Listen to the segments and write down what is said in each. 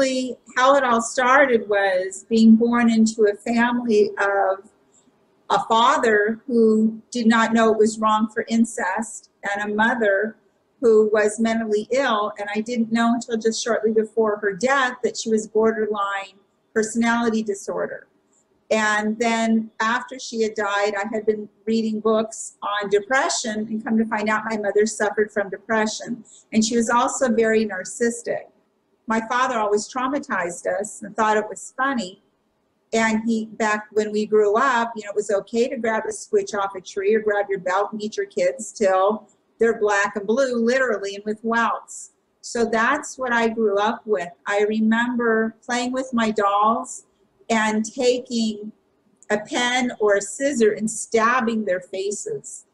actually how it all started was being born into a family of a father who did not know it was wrong for incest and a mother who was mentally ill, and I didn't know until just shortly before her death that she was borderline personality disorder. And then after she had died, I had been reading books on depression and come to find out my mother suffered from depression. And she was also very narcissistic. My father always traumatized us and thought it was funny. And he, back when we grew up, you know, it was okay to grab a switch off a tree or grab your belt and eat your kids till they're black and blue, literally, and with welts. So that's what I grew up with. I remember playing with my dolls and taking a pen or a scissor and stabbing their faces,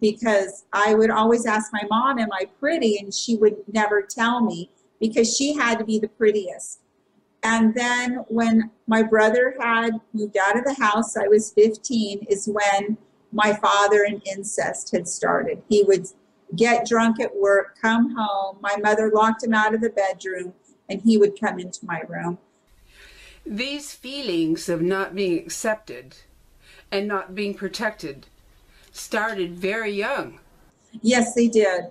because I would always ask my mom, am I pretty? And she would never tell me because she had to be the prettiest. And then when my brother had moved out of the house, I was 15, is when my father and incest had started. He would get drunk at work, come home, my mother locked him out of the bedroom, and he would come into my room. These feelings of not being accepted and not being protected started very young. Yes, they did.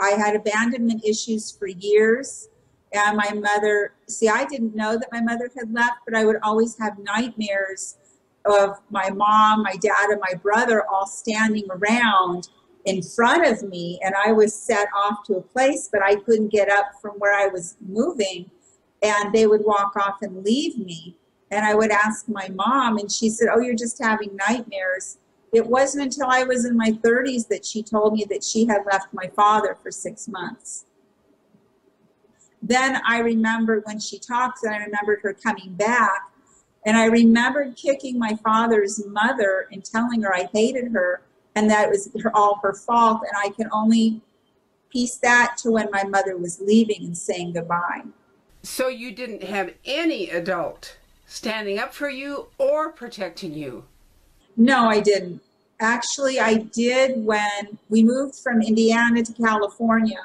I had abandonment issues for years, and my mother, see, I didn't know that my mother had left, but I would always have nightmares of my mom, my dad, and my brother all standing around in front of me, and I was set off to a place, but I couldn't get up from where I was moving, and they would walk off and leave me. And I would ask my mom, and she said, oh, you're just having nightmares. It wasn't until I was in my 30s that she told me that she had left my father for 6 months. Then I remembered when she talked, and I remembered her coming back, and I remembered kicking my father's mother and telling her I hated her and that it was all her fault. And I can only piece that to when my mother was leaving and saying goodbye. So you didn't have any adult standing up for you or protecting you? No, I didn't. Actually, I did when we moved from Indiana to California,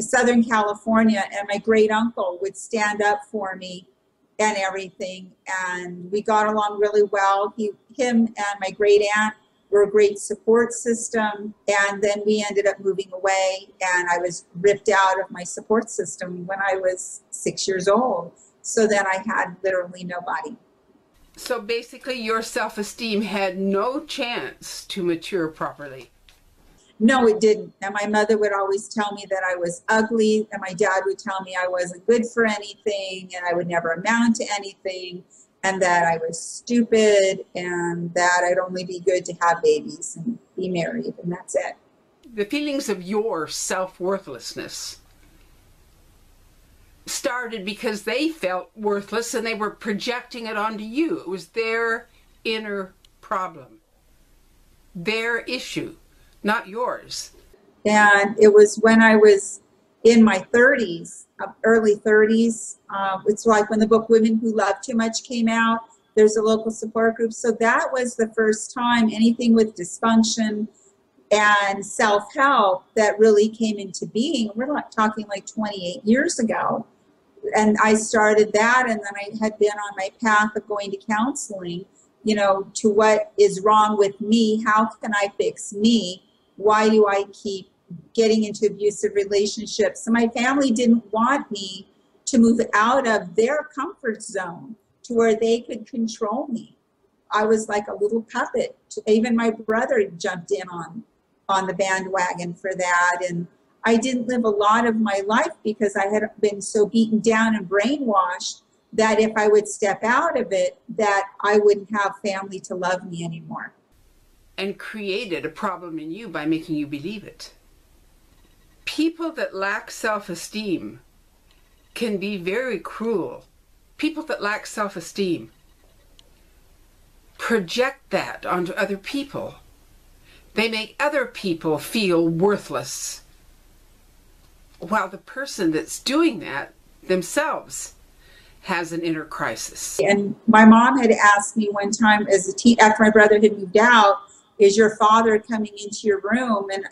Southern California, and my great uncle would stand up for me and everything, and we got along really well. Him and my great aunt were a great support system, and then we ended up moving away, and I was ripped out of my support system when I was 6 years old. So then I had literally nobody. So basically your self-esteem had no chance to mature properly? No, it didn't. And my mother would always tell me that I was ugly, and my dad would tell me I wasn't good for anything, and I would never amount to anything, and that I was stupid, and that I'd only be good to have babies and be married, and that's it. The feelings of your self-worthlessness started because they felt worthless and they were projecting it onto you. It was their inner problem, their issue, not yours. And it was when I was in my 30s, early 30s, it's like when the book Women Who Love Too Much came out, there's a local support group. So that was the first time anything with dysfunction and self-help that really came into being. We're not talking like 28 years ago. And I started that, and then I had been on my path of going to counseling, you know, to what is wrong with me, how can I fix me, why do I keep getting into abusive relationships. So my family didn't want me to move out of their comfort zone to where they could control me. I was like a little puppet. Even my brother jumped in on the bandwagon for that. And I didn't live a lot of my life because I had been so beaten down and brainwashed that if I would step out of it, that I wouldn't have family to love me anymore. And created a problem in you by making you believe it. People that lack self-esteem can be very cruel. People that lack self-esteem project that onto other people. They make other people feel worthless, while the person that's doing that themselves has an inner crisis. And my mom had asked me one time, as a teen, after my brother had moved out, is your father coming into your room? And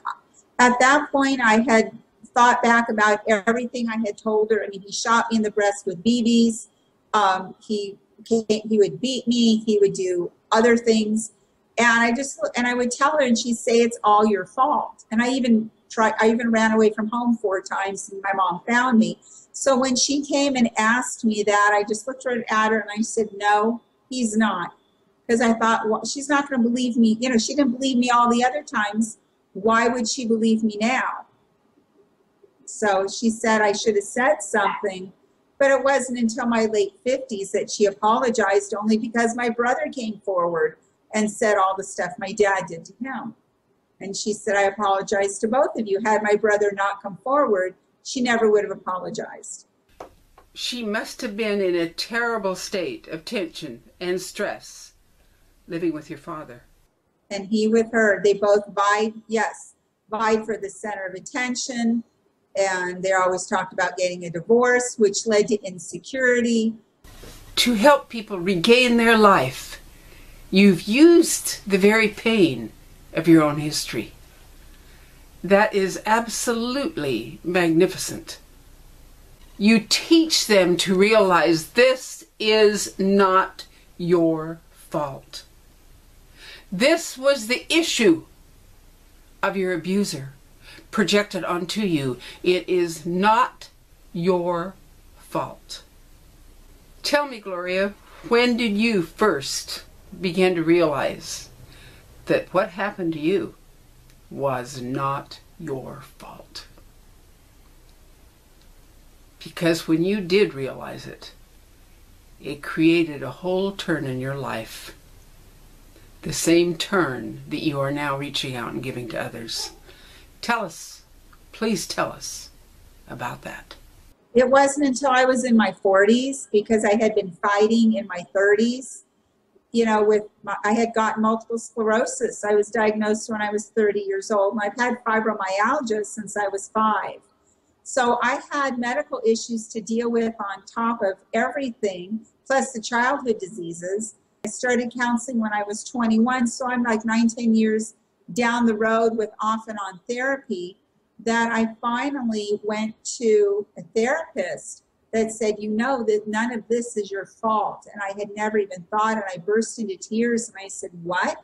at that point, I had thought back about everything I had told her. I mean, he shot me in the breast with BBs. He would beat me. He would do other things. And I would tell her, and she'd say, it's all your fault. And I even ran away from home 4 times, and my mom found me. So when she came and asked me that, I just looked right at her and I said, no, he's not. Because I thought, well, she's not going to believe me. You know, she didn't believe me all the other times. Why would she believe me now? So she said I should have said something. But it wasn't until my late 50s that she apologized, only because my brother came forward and said all the stuff my dad did to him. And she said, I apologize to both of you. Had my brother not come forward, she never would have apologized. She must have been in a terrible state of tension and stress, living with your father. And he with her. They both vied for the center of attention. And they always talked about getting a divorce, which led to insecurity. To help people regain their life, you've used the very pain of your own history. That is absolutely magnificent. You teach them to realize this is not your fault. This was the issue of your abuser projected onto you. It is not your fault. Tell me, Gloria, when did you first begin to realize that what happened to you was not your fault? Because when you did realize it, it created a whole turn in your life. The same turn that you are now reaching out and giving to others. Tell us, please tell us about that. It wasn't until I was in my 40s, because I had been fighting in my 30s. You know, I had gotten multiple sclerosis. I was diagnosed when I was 30 years old, and I've had fibromyalgia since I was 5. So I had medical issues to deal with on top of everything, plus the childhood diseases. I started counseling when I was 21, so I'm like 9-10 years down the road with off and on therapy, that I finally went to a therapist that said, you know, that none of this is your fault. And I had never even thought, and I burst into tears and I said, what?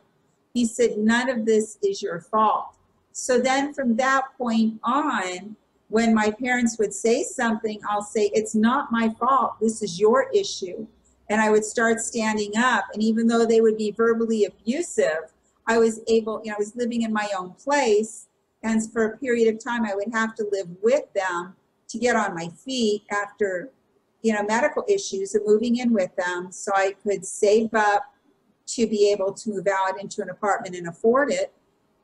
He said, none of this is your fault. So then from that point on, when my parents would say something, I'll say, it's not my fault, this is your issue. And I would start standing up, and even though they would be verbally abusive, I was able, you know, I was living in my own place, and for a period of time I would have to live with them to get on my feet after, you know, medical issues and moving in with them, so I could save up to be able to move out into an apartment and afford it.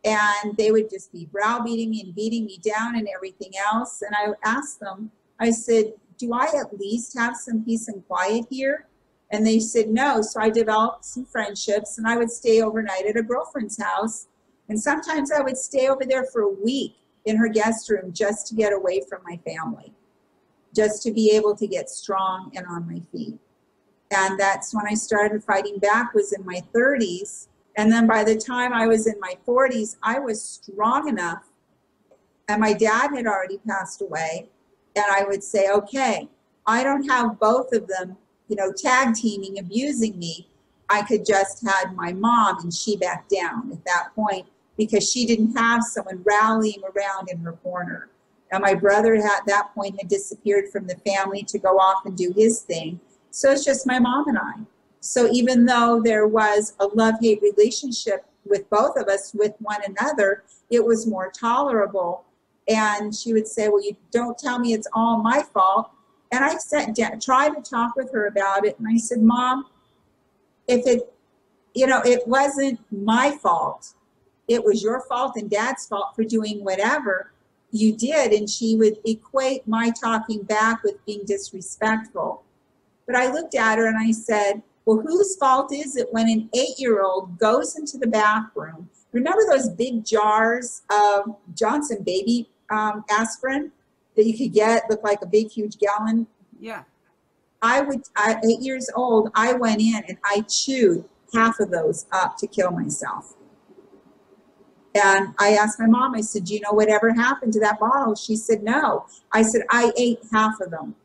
And they would just be browbeating me and beating me down and everything else. And I asked them, I said, do I at least have some peace and quiet here? And they said no. So I developed some friendships, and I would stay overnight at a girlfriend's house. And sometimes I would stay over there for a week in her guest room just to get away from my family, just to be able to get strong and on my feet. And that's when I started fighting back, was in my 30s. And then by the time I was in my 40s, I was strong enough, and my dad had already passed away, and I would say, okay, I don't have both of them, you know, tag teaming, abusing me. I could just had my mom, and she backed down at that point because she didn't have someone rallying around in her corner. And my brother at that point had disappeared from the family to go off and do his thing. So it's just my mom and I. So even though there was a love-hate relationship with both of us, with one another, it was more tolerable. And she would say, well, you don't tell me it's all my fault. And I sat down, tried to talk with her about it, and I said, Mom, if it, you know, it wasn't my fault, it was your fault and Dad's fault for doing whatever you did. And she would equate my talking back with being disrespectful. But I looked at her and I said, well, whose fault is it when an 8-year-old goes into the bathroom? Remember those big jars of Johnson Baby aspirin that you could get, looked like a big, huge gallon? Yeah. At 8 years old, I went in and I chewed half of those up to kill myself. And I asked my mom, I said, do you know whatever happened to that bottle? She said, no. I said, I ate half of them.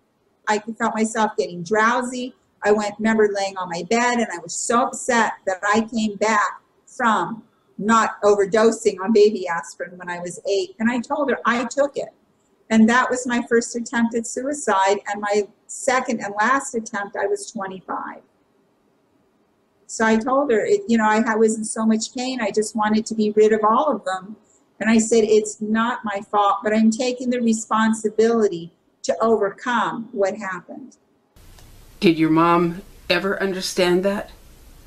I felt myself getting drowsy. I remember laying on my bed, and I was so upset that I came back from not overdosing on baby aspirin when I was 8. And I told her I took it. And that was my first attempt at suicide. And my second and last attempt, I was 25. So I told her, you know, I was in so much pain. I just wanted to be rid of all of them. And I said, it's not my fault, but I'm taking the responsibility to overcome what happened. Did your mom ever understand that?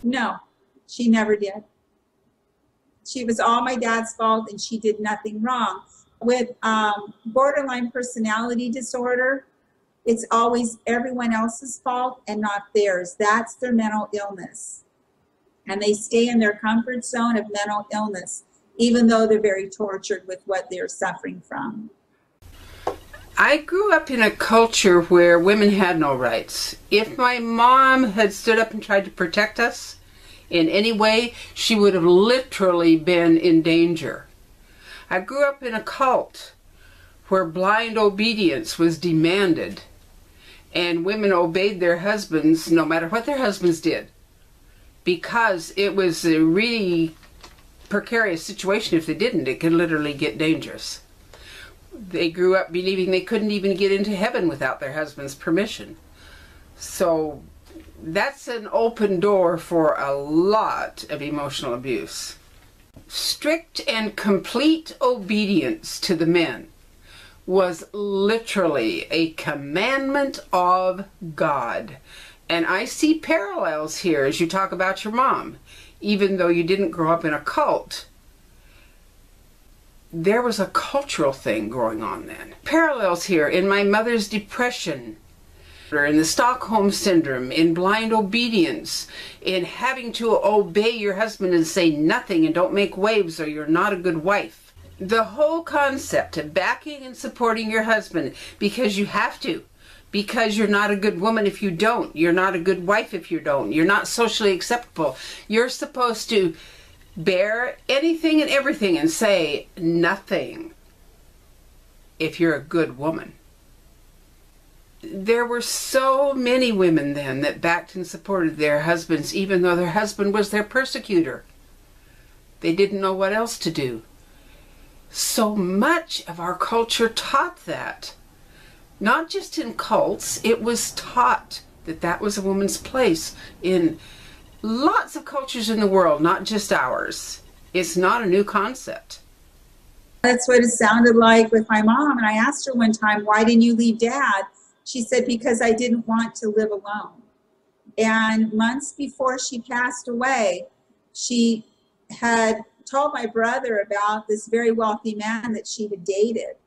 No, she never did. She was all my dad's fault, and she did nothing wrong. With borderline personality disorder, it's always everyone else's fault and not theirs. That's their mental illness. And they stay in their comfort zone of mental illness, even though they're very tortured with what they're suffering from. I grew up in a culture where women had no rights. If my mom had stood up and tried to protect us in any way, she would have literally been in danger. I grew up in a cult where blind obedience was demanded, and women obeyed their husbands no matter what their husbands did, because it was a really precarious situation. If they didn't, it could literally get dangerous. They grew up believing they couldn't even get into heaven without their husband's permission. So that's an open door for a lot of emotional abuse. Strict and complete obedience to the men was literally a commandment of God. And I see parallels here as you talk about your mom. Even though you didn't grow up in a cult, there was a cultural thing going on then. Parallels here in my mother's depression, in the Stockholm Syndrome, in blind obedience, in having to obey your husband and say nothing and don't make waves or you're not a good wife. The whole concept of backing and supporting your husband because you have to, because you're not a good woman if you don't, you're not a good wife if you don't, you're not socially acceptable. You're supposed to bear anything and everything and say nothing if you're a good woman. There were so many women then that backed and supported their husbands, even though their husband was their persecutor. They didn't know what else to do. So much of our culture taught that. Not just in cults, it was taught that that was a woman's place in lots of cultures in the world, not just ours. It's not a new concept. That's what it sounded like with my mom. And I asked her one time, why didn't you leave Dad? She said, because I didn't want to live alone. And months before she passed away, she had told my brother about this very wealthy man that she had dated.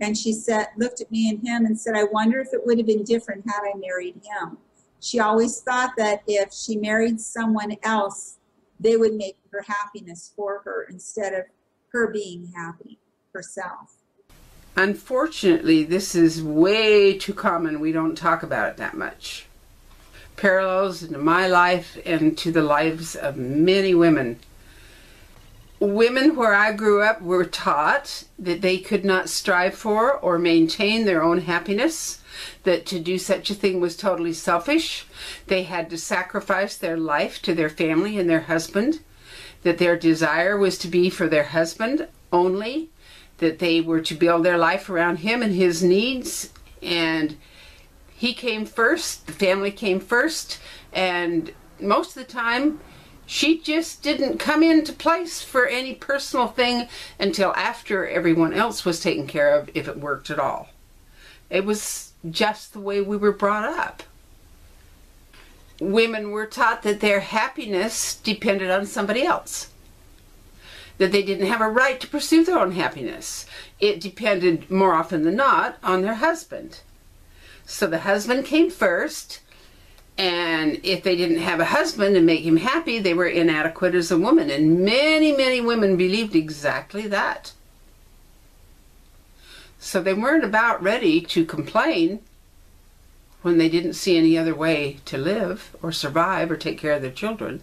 And she said, looked at me and him and said, I wonder if it would have been different had I married him. She always thought that if she married someone else, they would make her happiness for her instead of her being happy herself. Unfortunately, this is way too common. We don't talk about it that much. Parallels to my life and to the lives of many women. Women where I grew up were taught that they could not strive for or maintain their own happiness, that to do such a thing was totally selfish. They had to sacrifice their life to their family and their husband, that their desire was to be for their husband only, that they were to build their life around him and his needs, and he came first, the family came first, and most of the time she just didn't come into place for any personal thing until after everyone else was taken care of, if it worked at all. It was just the way we were brought up. Women were taught that their happiness depended on somebody else, that they didn't have a right to pursue their own happiness. It depended more often than not on their husband. So the husband came first, and if they didn't have a husband and make him happy, they were inadequate as a woman. And many, many women believed exactly that. So they weren't about ready to complain when they didn't see any other way to live or survive or take care of their children.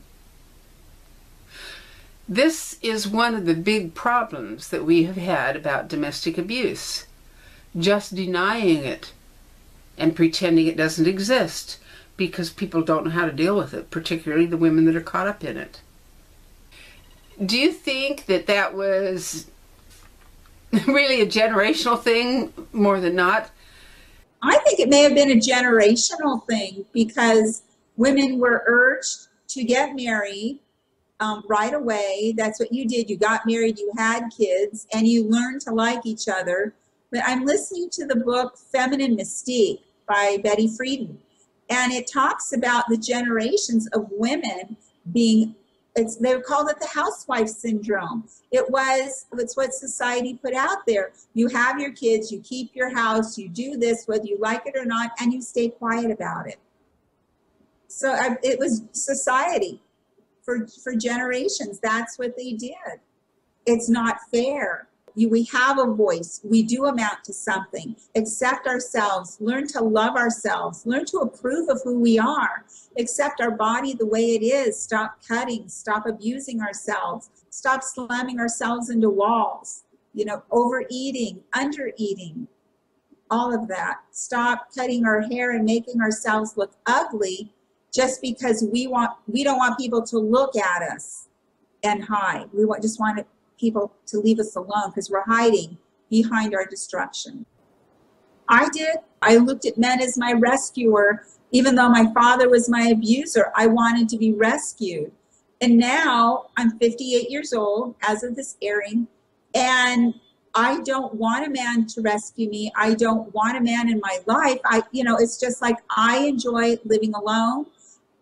This is one of the big problems that we have had about domestic abuse. Just denying it and pretending it doesn't exist because people don't know how to deal with it, particularly the women that are caught up in it. Do you think that that was really a generational thing more than not? I think it may have been a generational thing because women were urged to get married right away. That's what you did. You got married, you had kids, and you learned to like each other. But I'm listening to the book Feminine Mystique by Betty Friedan, and it talks about the generations of women being, they called it the housewife syndrome. It's what society put out there. You have your kids, you keep your house, you do this whether you like it or not, and you stay quiet about it. So it was society for generations. That's what they did. It's not fair. We have a voice. We do amount to something. Accept ourselves. Learn to love ourselves. Learn to approve of who we are. Accept our body the way it is. Stop cutting. Stop abusing ourselves. Stop slamming ourselves into walls. You know, overeating, undereating, all of that. Stop cutting our hair and making ourselves look ugly just because we don't want people to look at us and hide. We just want people to leave us alone because we're hiding behind our destruction. I looked at men as my rescuer. Even though my father was my abuser, I wanted to be rescued. And now I'm 58 years old as of this airing, and I don't want a man to rescue me. I don't want a man in my life. You know, it's just like I enjoy living alone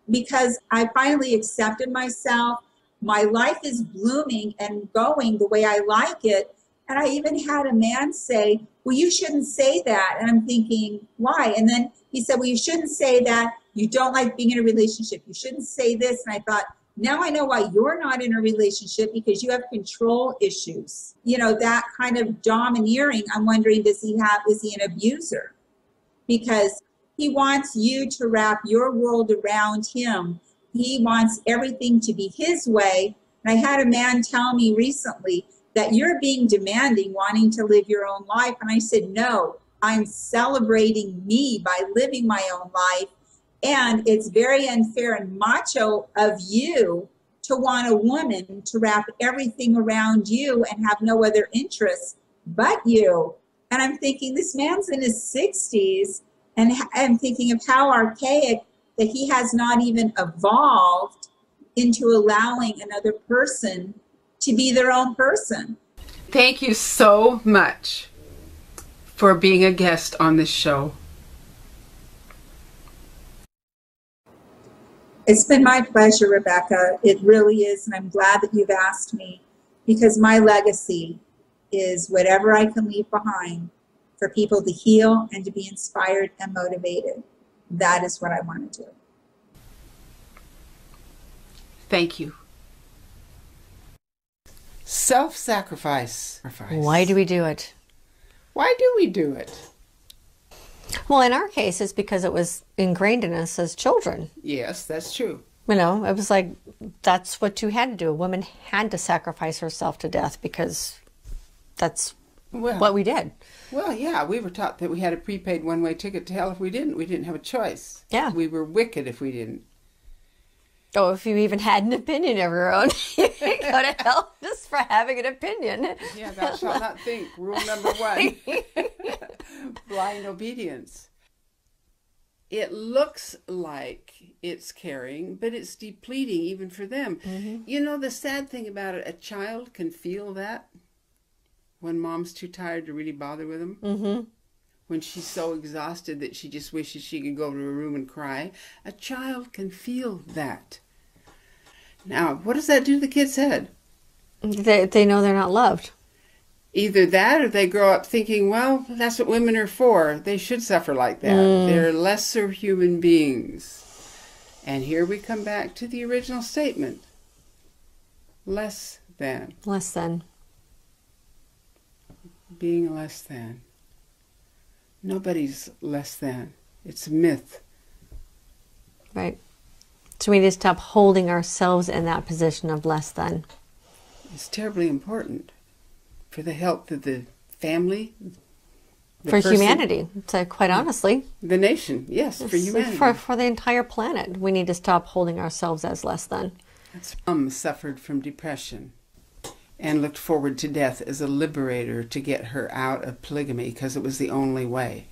because I finally accepted myself. My life is blooming and going the way I like it. And I even had a man say, well, you shouldn't say that. And I'm thinking, why? And then he said, well, you shouldn't say that. You don't like being in a relationship. You shouldn't say this. And I thought, now I know why you're not in a relationship, because you have control issues. You know, that kind of domineering, I'm wondering, is he an abuser? Because he wants you to wrap your world around him. He wants everything to be his way. And I had a man tell me recently that you're being demanding, wanting to live your own life. And I said, no, I'm celebrating me by living my own life. And it's very unfair and macho of you to want a woman to wrap everything around you and have no other interests but you. And I'm thinking, this man's in his 60s, and I'm thinking of how archaic that he has not even evolved into allowing another person to be their own person. Thank you so much for being a guest on this show. It's been my pleasure, Rebecca. It really is, and I'm glad that you've asked me, because my legacy is whatever I can leave behind for people to heal and to be inspired and motivated. That is what I want to do. Thank you. Self-sacrifice. Why do we do it? Why do we do it? Well, in our case, it's because it was ingrained in us as children. Yes, that's true. You know, it was like, that's what you had to do. A woman had to sacrifice herself to death because that's what we did. Well, yeah, we were taught that we had a prepaid one-way ticket to hell if we didn't. We didn't have a choice. Yeah. We were wicked if we didn't. Oh, if you even had an opinion of your own, you could go to hell just for having an opinion. Yeah, thou shalt not think. Rule number one. Blind obedience. It looks like it's caring, but it's depleting even for them. Mm-hmm. You know, the sad thing about it, a child can feel that. When mom's too tired to really bother with them, mm-hmm. when she's so exhausted that she just wishes she could go to her room and cry, a child can feel that. Now, what does that do to the kid's head? They know they're not loved. Either that, or they grow up thinking, well, that's what women are for. They should suffer like that. They're lesser human beings. And here we come back to the original statement. Less than. Less than. Being less than. Nobody's less than. It's a myth. Right. So we need to stop holding ourselves in that position of less than. is terribly important for the health of the family. For person, humanity, to quite honestly. The nation, yes, for humanity. For the entire planet. We need to stop holding ourselves as less than. Mom suffered from depression and looked forward to death as a liberator to get her out of polygamy because it was the only way.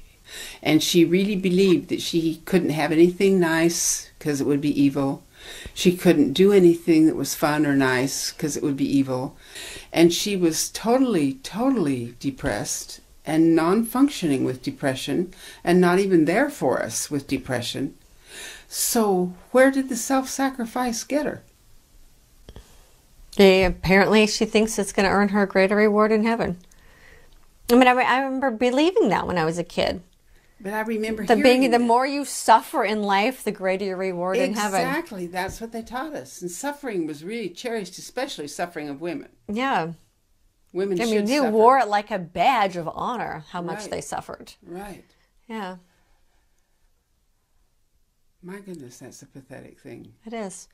And she really believed that she couldn't have anything nice because it would be evil. She couldn't do anything that was fun or nice because it would be evil. And she was totally, totally depressed and non-functioning with depression, and not even there for us with depression. So where did the self-sacrifice get her? Apparently she thinks it's going to earn her a greater reward in heaven. I mean, I remember believing that when I was a kid. But I remember the more you suffer in life, the greater your reward in heaven. Exactly. That's what they taught us. And suffering was really cherished, especially suffering of women. Yeah. Women should suffer. I mean, they wore it like a badge of honor, how much they suffered. Right. Yeah. My goodness, that's a pathetic thing. It is.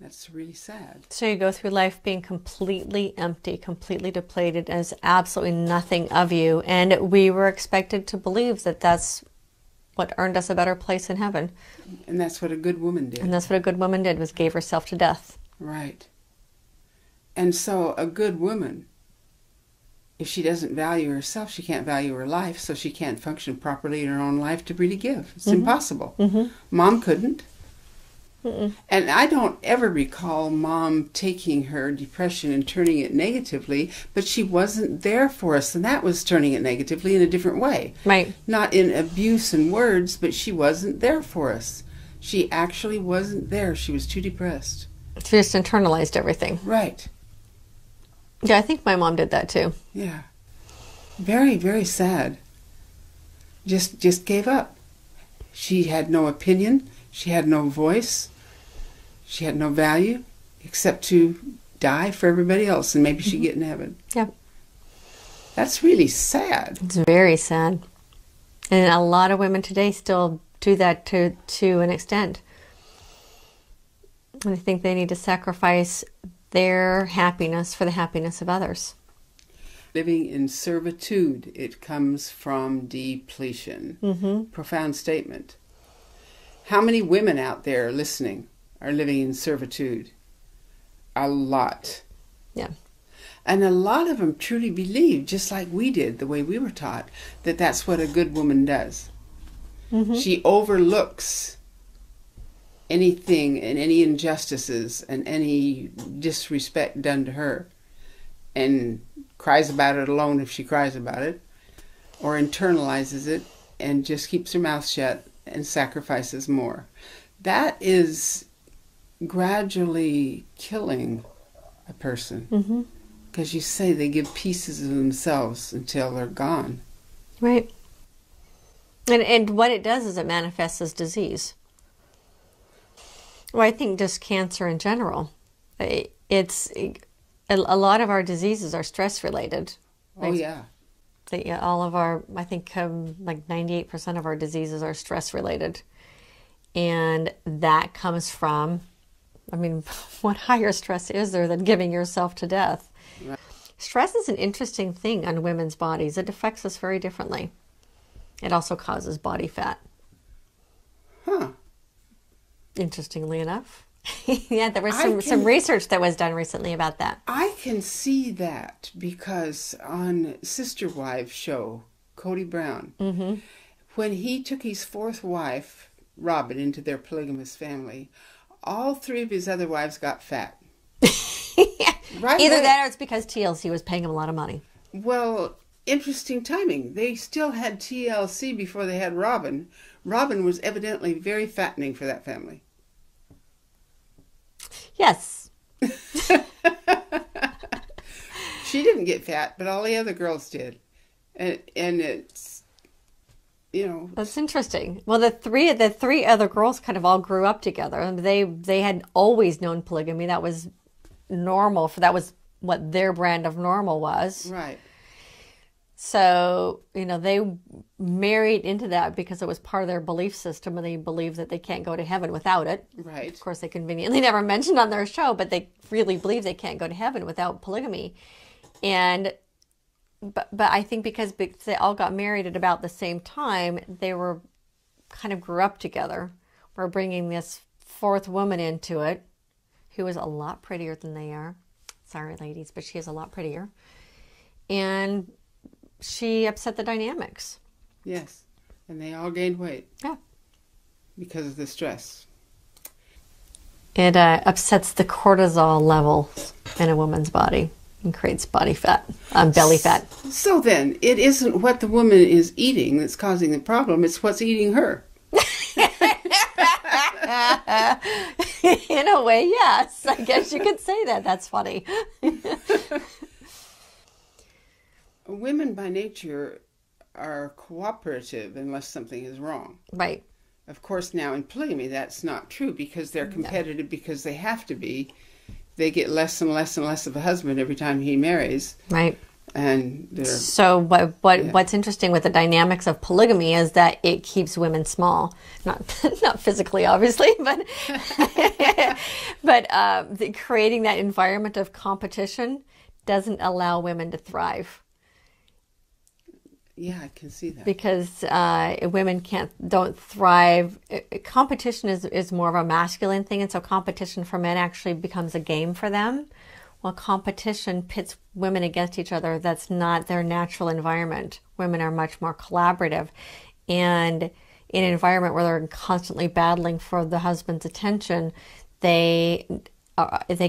That's really sad. So you go through life being completely empty, completely depleted, as absolutely nothing of you. And we were expected to believe that that's what earned us a better place in heaven. And that's what a good woman did. And that's what a good woman did, was gave herself to death. Right. And so a good woman, if she doesn't value herself, she can't value her life, so she can't function properly in her own life to really give. It's impossible. Mom couldn't. And I don't ever recall Mom taking her depression and turning it negatively, but she wasn't there for us, and that was turning it negatively in a different way. Right. Not in abuse and words, but she wasn't there for us. She actually wasn't there. She was too depressed. She just internalized everything. Right. Yeah, I think my mom did that too. Yeah. Very, very sad. Just gave up. She had no opinion. She had no voice. She had no value except to die for everybody else, and maybe she'd get in heaven. Yep. That's really sad. It's very sad. And a lot of women today still do that to an extent. And I think they need to sacrifice their happiness for the happiness of others. Living in servitude, it comes from depletion. Profound statement. How many women out there listening are living in servitude? A lot. Yeah. And a lot of them truly believe, just like we did, the way we were taught, that that's what a good woman does. She overlooks anything and any injustices and any disrespect done to her and cries about it alone if she cries about it, or internalizes it and just keeps her mouth shut and sacrifices more. That is gradually killing a person, because you say they give pieces of themselves until they're gone. Right. And what it does is it manifests as disease. Well, I think just cancer in general. It's a lot of our diseases are stress related. Right? Oh yeah. All of our, I think like 98% of our diseases are stress related. And that comes from, I mean, what higher stress is there than giving yourself to death? Right. Stress is an interesting thing on women's bodies. It affects us very differently. It also causes body fat. Huh. Interestingly enough. Yeah, there was some research that was done recently about that. I can see that because on Sister Wives show, Cody Brown, when he took his fourth wife, Robin, into their polygamous family, all three of his other wives got fat. Right. Either that or it's because TLC was paying him a lot of money. Well, interesting timing. They still had TLC before they had Robin. Robin was evidently very fattening for that family. Yes. She didn't get fat, but all the other girls did. And it's, you know. That's interesting. Well, the three other girls kind of all grew up together. They had always known polygamy. That was normal. That was what their brand of normal was. Right. So, you know, they married into that because it was part of their belief system, and they believe that they can't go to heaven without it. Right. Of course, they conveniently never mentioned on their show, but they really believe they can't go to heaven without polygamy. And but I think because they all got married at about the same time, they were kind of grew up together. We're bringing this fourth woman into it, who is a lot prettier than they are. Sorry, ladies, but she is a lot prettier. And she upset the dynamics. Yes. And they all gained weight. Yeah. Because of the stress. It upsets the cortisol level in a woman's body and creates body fat, belly fat. So then, it isn't what the woman is eating that's causing the problem. It's what's eating her. In a way, yes. I guess you could say that. That's funny. Women by nature are cooperative unless something is wrong. Right. Of course, now in polygamy, that's not true because they're competitive because they have to be. They get less and less and less of a husband every time he marries. Right. And they're, so what's interesting with the dynamics of polygamy is that it keeps women small, not physically obviously, but creating that environment of competition doesn't allow women to thrive. Yeah, I can see that. Because women don't thrive. Competition is more of a masculine thing, and so competition for men actually becomes a game for them. Well, competition pits women against each other. That's not their natural environment. Women are much more collaborative. And in an environment where they're constantly battling for the husband's attention, they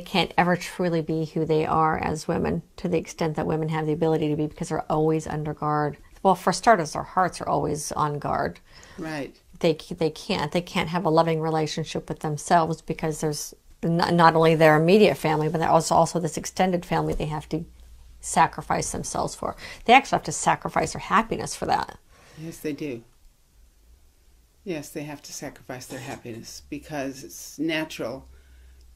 can't ever truly be who they are as women, to the extent that women have the ability to be, because they're always under guard. Well, for starters, their hearts are always on guard. Right. They can't have a loving relationship with themselves, because there's not only their immediate family, but also this extended family they have to sacrifice themselves for. They actually have to sacrifice their happiness for that. Yes, they do. Yes, they have to sacrifice their happiness, because it's natural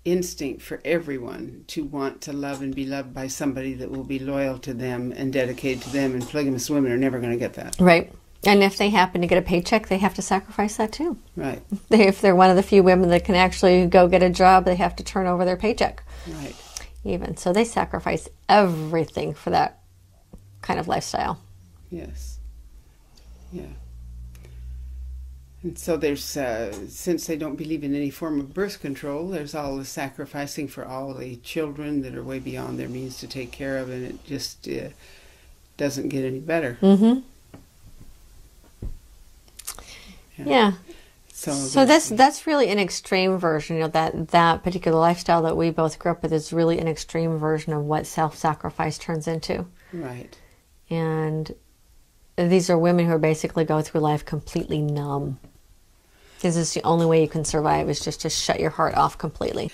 instinct for everyone to want to love and be loved by somebody that will be loyal to them and dedicated to them, and polygamous women are never going to get that. Right. And if they happen to get a paycheck, they have to sacrifice that too. Right. If they're one of the few women that can actually go get a job, they have to turn over their paycheck. Right. Even so, they sacrifice everything for that kind of lifestyle. Yes. Yeah. And so there's, since they don't believe in any form of birth control, there's all the sacrificing for all the children that are way beyond their means to take care of, and it just doesn't get any better. Mm-hmm. Yeah. So that's really an extreme version. You know, that particular lifestyle that we both grew up with is really an extreme version of what self-sacrifice turns into. Right. And these are women who are basically go through life completely numb. This is the only way you can survive, is just to shut your heart off completely.